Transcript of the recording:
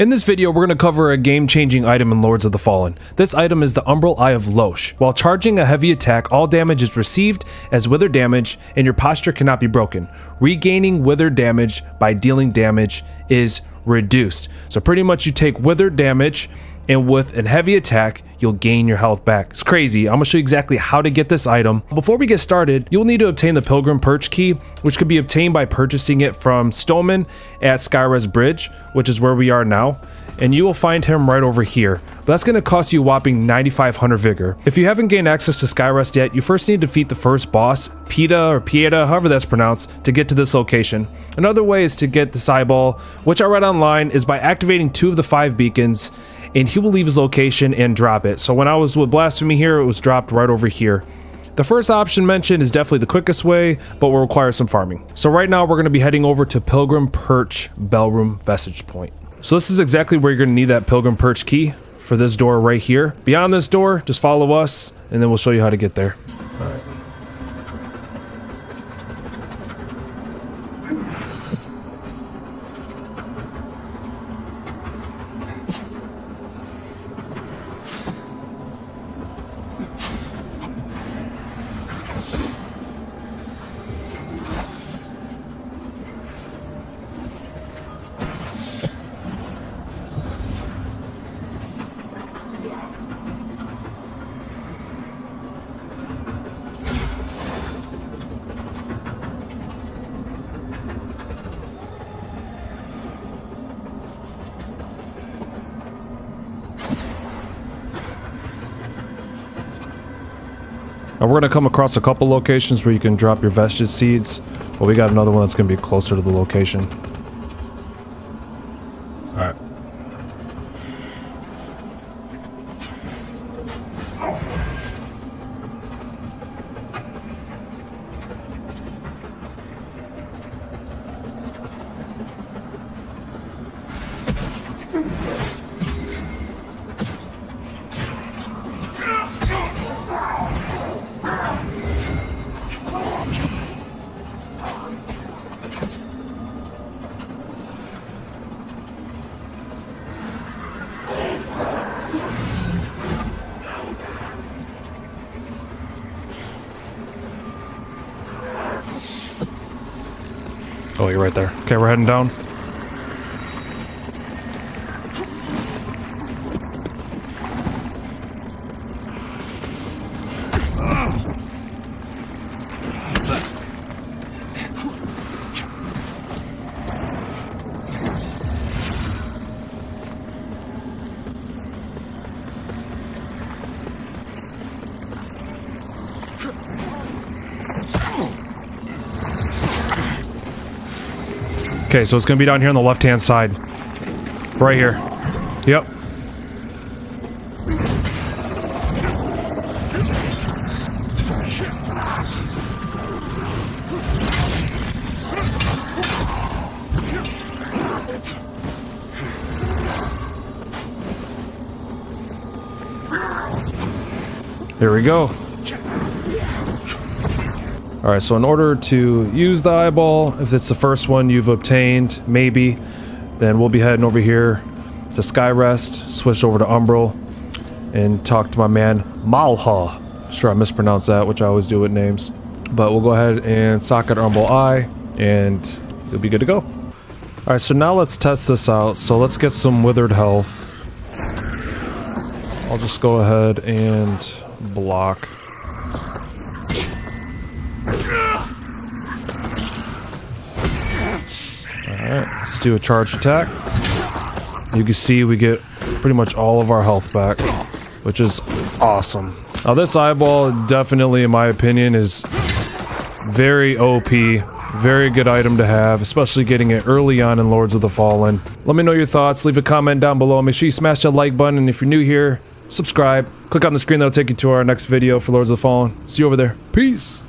In this video, we're going to cover a game-changing item in Lords of the Fallen. This item is the Umbral Eye of Loche. While charging a heavy attack, all damage is received as withered damage, and your posture cannot be broken. Regaining withered damage by dealing damage is reduced. So pretty much you take withered damage, and with a heavy attack, you'll gain your health back. It's crazy. I'm gonna show you exactly how to get this item. Before we get started, you'll need to obtain the Pilgrim Perch key, which can be obtained by purchasing it from Stoneman at Skyrest Bridge, which is where we are now. And you will find him right over here. But that's gonna cost you a whopping 9,500 vigor. If you haven't gained access to Skyrest yet, you first need to defeat the first boss, Peta, however that's pronounced, to get to this location. Another way is to get the Cyball, which I read online is by activating 2 of the 5 beacons, and he will leave his location and drop it. So when I was with Blasphemy here, it was dropped right over here. The first option mentioned is definitely the quickest way, but will require some farming. So right now we're gonna be heading over to Pilgrim Perch Bellroom Vestage Point. So this is exactly where you're gonna need that Pilgrim Perch key for this door right here. Beyond this door, just follow us, and then we'll show you how to get there. All right. Now we're gonna come across a couple locations where you can drop your vestige seeds. Well, we got another one that's gonna be closer to the location. Alright. Oh, you're right there. Okay, we're heading down. Okay, so it's gonna be down here on the left-hand side. Right here. Yep. There we go. All right, so in order to use the eyeball, if it's the first one you've obtained, maybe, then we'll be heading over here to Skyrest, switch over to Umbral, and talk to my man, Malha. I'm sure I mispronounced that, which I always do with names. But we'll go ahead and socket Umbral Eye, and you'll be good to go. All right, so now let's test this out. So let's get some withered health. I'll just go ahead and block. Alright, let's do a charged attack. You can see we get pretty much all of our health back, which is awesome. Now this eyeball definitely, in my opinion, is very OP. Very good item to have, especially getting it early on in Lords of the Fallen. Let me know your thoughts, leave a comment down below. Make sure you smash that like button, and if you're new here, subscribe. Click on the screen, that'll take you to our next video for Lords of the Fallen. See you over there. Peace!